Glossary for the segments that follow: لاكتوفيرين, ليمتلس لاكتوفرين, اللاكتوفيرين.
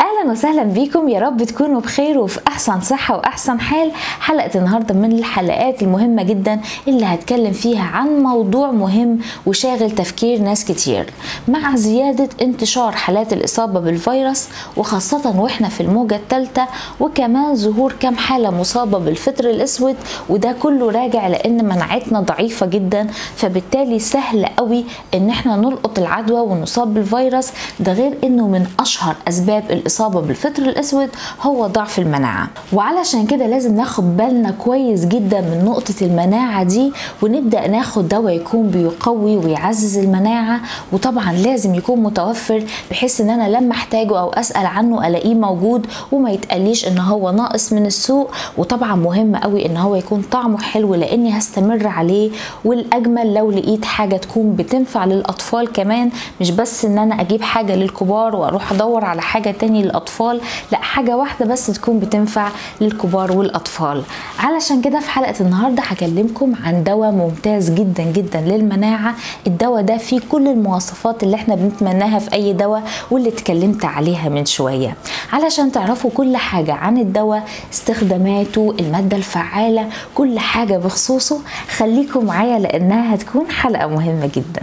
اهلا وسهلا بيكم، يا رب تكونوا بخير وفي احسن صحه واحسن حال. حلقه النهارده من الحلقات المهمه جدا اللي هتكلم فيها عن موضوع مهم وشاغل تفكير ناس كتير مع زياده انتشار حالات الاصابه بالفيروس، وخاصه واحنا في الموجه الثالثه، وكمان ظهور كام حاله مصابه بالفطر الاسود، وده كله راجع لان مناعتنا ضعيفه جدا، فبالتالي سهل قوي ان احنا نلقط العدوى ونصاب بالفيروس. ده غير انه من اشهر اسباب الاصابه بالفطر الاسود هو ضعف المناعه، وعلشان كده لازم ناخد بالنا كويس جدا من نقطه المناعه دي، ونبدا ناخد دواء يكون بيقوي ويعزز المناعه، وطبعا لازم يكون متوفر بحيث ان انا لما احتاجه او اسال عنه الاقيه موجود وما يتقاليش ان هو ناقص من السوق. وطبعا مهم قوي ان هو يكون طعمه حلو لاني هستمر عليه، والاجمل لو لقيت حاجه تكون بتنفع للاطفال كمان، مش بس ان انا اجيب حاجه للكبار واروح ادور على حاجه تاني للاطفال، لا، حاجه واحده بس تكون بتنفع للكبار والاطفال. علشان كده في حلقه النهارده هكلمكم عن دواء ممتاز جدا جدا للمناعه. الدواء ده فيه كل المواصفات اللي احنا بنتمناها في اي دواء واللي اتكلمت عليها من شويه. علشان تعرفوا كل حاجه عن الدواء، استخداماته، الماده الفعاله، كل حاجه بخصوصه، خليكم معايا لانها هتكون حلقه مهمه جدا.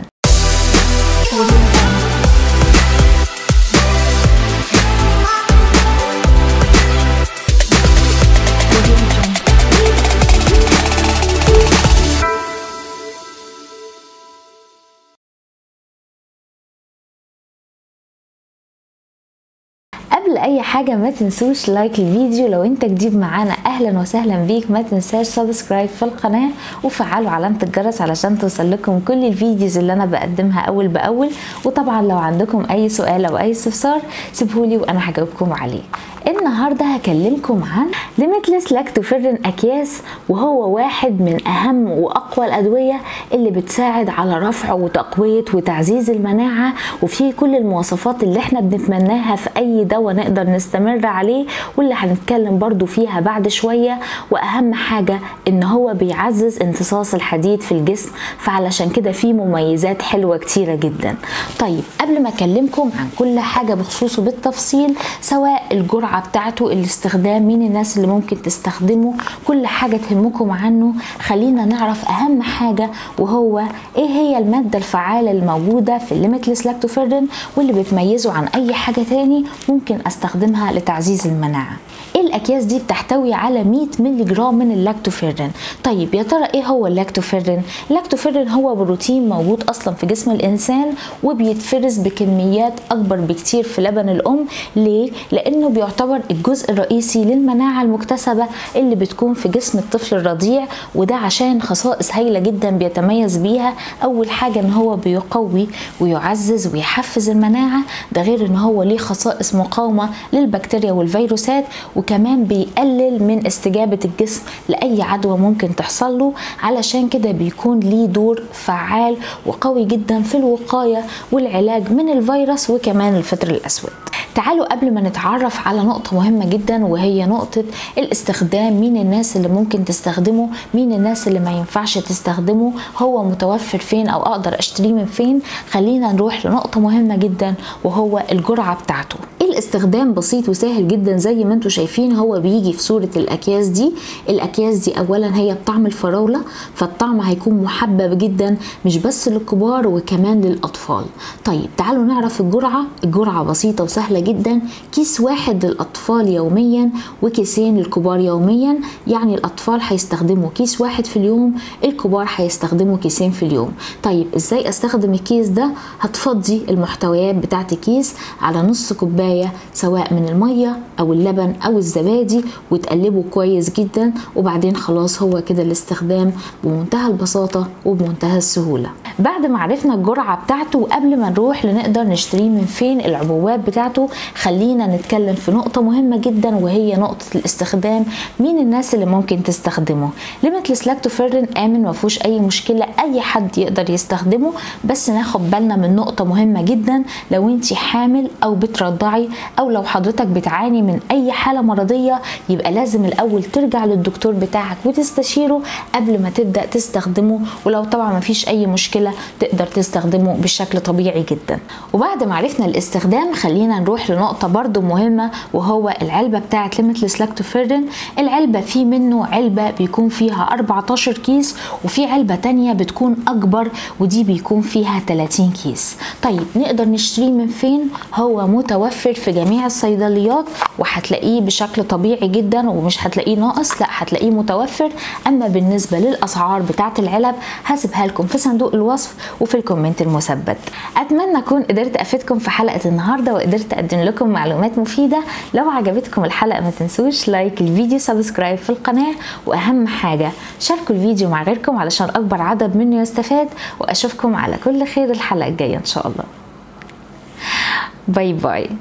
قبل اي حاجه ما تنسوش لايك الفيديو لو انت جديد معانا، اهلا وسهلا بيك. ما تنساش سبسكرايب في القناه وفعلوا علامه الجرس علشان توصل لكم كل الفيديوز اللي انا بقدمها اول باول. وطبعا لو عندكم اي سؤال او اي استفسار سيبهولي وانا هجاوبكم عليه. النهارده هكلمكم عن ليمتلس لاكتوفرين اكياس، وهو واحد من اهم واقوى الادويه اللي بتساعد على رفع وتقويه وتعزيز المناعه، وفيه كل المواصفات اللي احنا بنتمناها في اي دواء نقدر نستمر عليه، واللي هنتكلم برضو فيها بعد شويه. واهم حاجه ان هو بيعزز امتصاص الحديد في الجسم، فعلشان كده فيه مميزات حلوه كتيره جدا. طيب قبل ما اكلمكم عن كل حاجه بخصوصه بالتفصيل، سواء الجرعه بتاعته، الاستخدام، مين الناس اللي ممكن تستخدمه، كل حاجه تهمكم عنه، خلينا نعرف اهم حاجه، وهو ايه هي الماده الفعاله الموجوده في الليمتلس لاكتوفرين واللي بتميزه عن اي حاجه تاني ممكن استخدمها لتعزيز المناعه. الاكياس دي بتحتوي على 100 مللي جرام من اللاكتوفيرين. طيب يا ترى ايه هو اللاكتوفيرين؟ اللاكتوفيرين هو بروتين موجود اصلا في جسم الانسان، وبيتفرز بكميات اكبر بكتير في لبن الام. ليه؟ لانه بيعتبر الجزء الرئيسي للمناعه المكتسبه اللي بتكون في جسم الطفل الرضيع، وده عشان خصائص هايله جدا بيتميز بيها. اول حاجه ان هو بيقوي ويعزز ويحفز المناعه، ده غير ان هو ليه خصائص مقاومه للبكتيريا والفيروسات، وكمان بيقلل من استجابة الجسم لأي عدوى ممكن تحصل له. علشان كده بيكون ليه دور فعال وقوي جدا في الوقاية والعلاج من الفيروس وكمان الفطر الأسود. تعالوا قبل ما نتعرف على نقطة مهمة جدا، وهي نقطة الاستخدام، مين الناس اللي ممكن تستخدمه، مين الناس اللي ما ينفعش تستخدمه، هو متوفر فين أو أقدر أشتريه من فين. خلينا نروح لنقطة مهمة جدا وهو الجرعة بتاعته. الاستخدام بسيط وسهل جدا زي ما انتم شايفين، هو بيجي في صورة الأكياس دي. الأكياس دي أولا هي بطعم الفراولة، فالطعم هيكون محبب جدا مش بس للكبار وكمان للأطفال. طيب تعالوا نعرف الجرعة. الجرعة بسيطة وسهلة جدا، كيس واحد للأطفال يوميا وكيسين للكبار يوميا، يعني الأطفال هيستخدموا كيس واحد في اليوم، الكبار هيستخدموا كيسين في اليوم. طيب ازاي استخدم الكيس ده؟ هتفضي المحتويات بتاعت الكيس على نص كوباية سواء من الميه او اللبن او الزبادي، وتقلبه كويس جدا، وبعدين خلاص هو كده الاستخدام بمنتهى البساطه وبمنتهى السهوله. بعد ما عرفنا الجرعه بتاعته، وقبل ما نروح لنقدر نشتريه من فين، العبوات بتاعته، خلينا نتكلم في نقطه مهمه جدا وهي نقطه الاستخدام، مين الناس اللي ممكن تستخدمه. ليمتلس لاكتوفيرين امن ما فيهوش اي مشكله، اي حد يقدر يستخدمه، بس ناخد بالنا من نقطه مهمه جدا، لو انت حامل او بترضعي او لو حضرتك بتعاني من اي حاله مرضيه، يبقى لازم الاول ترجع للدكتور بتاعك وتستشيره قبل ما تبدا تستخدمه، ولو طبعا ما فيش اي مشكله تقدر تستخدمه بشكل طبيعي جدا. وبعد ما عرفنا الاستخدام، خلينا نروح نروح لنقطة برضو مهمة وهو العلبة بتاعة ليمتلس لاكتوفرين. العلبة في منه علبة بيكون فيها 14 كيس وفي علبة تانية بتكون أكبر ودي بيكون فيها 30 كيس. طيب نقدر نشتريه من فين؟ هو متوفر في جميع الصيدليات وهتلاقيه بشكل طبيعي جدا ومش هتلاقيه ناقص، لا هتلاقيه متوفر. أما بالنسبة للأسعار بتاعة العلب هسيبها لكم في صندوق الوصف وفي الكومنت المثبت. أتمنى أكون قدرت أفيدكم في حلقة النهاردة وقدرت أقدم لكم معلومات مفيدة. لو عجبتكم الحلقة ما تنسوش لايك الفيديو، سبسكرايب في القناة، وأهم حاجة شاركوا الفيديو مع غيركم علشان أكبر عدد منه يستفاد. وأشوفكم على كل خير الحلقة الجاية إن شاء الله. باي باي.